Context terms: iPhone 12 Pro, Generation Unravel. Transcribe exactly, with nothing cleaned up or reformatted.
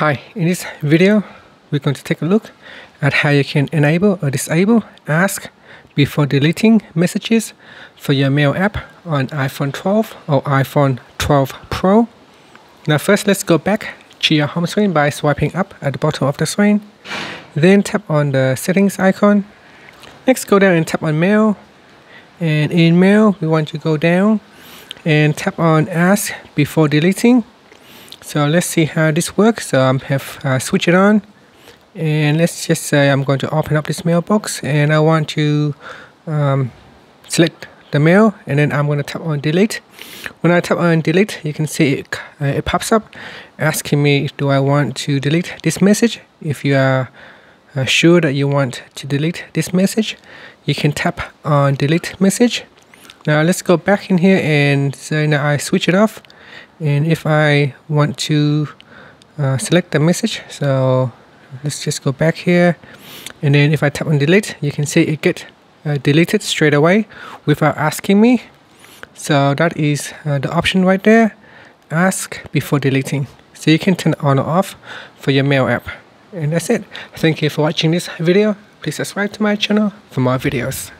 Hi, in this video we're going to take a look at how you can enable or disable ask before deleting messages for your mail app on iPhone twelve or iPhone twelve Pro. Now first let's go back to your home screen by swiping up at the bottom of the screen, then tap on the settings icon. Next go down and tap on mail, and in mail we want to go down and tap on ask before deleting. So let's see how this works. So I um, have uh, switched it on, and let's just say I'm going to open up this mailbox, and I want to um, select the mail, and then I'm going to tap on delete. When I tap on delete, you can see it, uh, it pops up asking me, do I want to delete this message? If you are uh, sure that you want to delete this message, you can tap on delete message. Now let's go back in here and say now I switch it off. And if I want to uh, select the message, so let's just go back here, and then if I tap on delete, you can see it get uh, deleted straight away without asking me. So that is uh, the option right there, ask before deleting. So you can turn it on or off for your mail app. And that's it. Thank you for watching this video. Please subscribe to my channel for more videos.